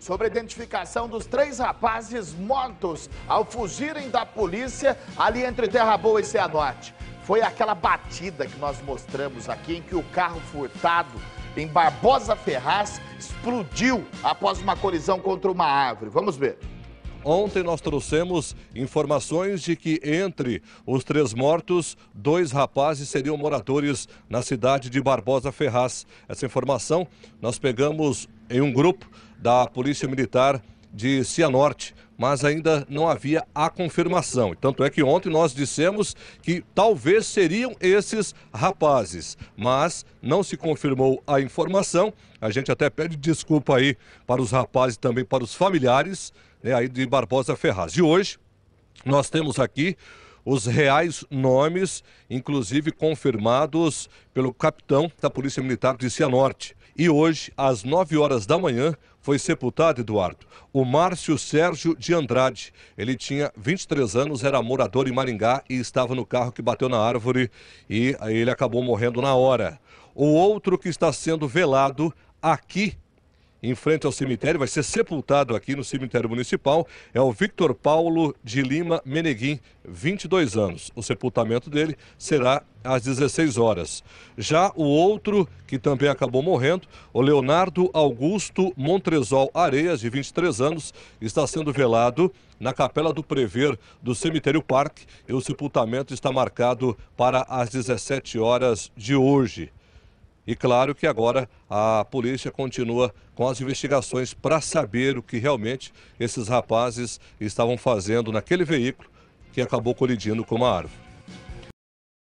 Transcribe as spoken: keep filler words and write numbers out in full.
Sobre a identificação dos três rapazes mortos ao fugirem da polícia ali entre Terra Boa e Cianorte. Foi aquela batida que nós mostramos aqui em que o carro furtado em Barbosa Ferraz explodiu após uma colisão contra uma árvore. Vamos ver. Ontem nós trouxemos informações de que entre os três mortos, dois rapazes seriam moradores na cidade de Barbosa Ferraz. Essa informação nós pegamos em um grupo da Polícia Militar de Cianorte, mas ainda não havia a confirmação. Tanto é que ontem nós dissemos que talvez seriam esses rapazes, mas não se confirmou a informação. A gente até pede desculpa aí para os rapazes e também para os familiares, né, aí de Barbosa Ferraz. E hoje nós temos aqui os reais nomes, inclusive confirmados pelo capitão da Polícia Militar de Cianorte. E hoje, às nove horas da manhã, foi sepultado, Eduardo, o Márcio Sérgio de Andrade. Ele tinha vinte e três anos, era morador em Maringá e estava no carro que bateu na árvore e ele acabou morrendo na hora. O outro que está sendo velado aqui, em frente ao cemitério, vai ser sepultado aqui no cemitério municipal, é o Victor Paulo de Lima Meneguim, vinte e dois anos. O sepultamento dele será às dezesseis horas. Já o outro, que também acabou morrendo, o Leonardo Augusto Montresol Areias, de vinte e três anos, está sendo velado na capela do Prever do Cemitério Parque e o sepultamento está marcado para as dezessete horas de hoje. E claro que agora a polícia continua com as investigações para saber o que realmente esses rapazes estavam fazendo naquele veículo que acabou colidindo com uma árvore.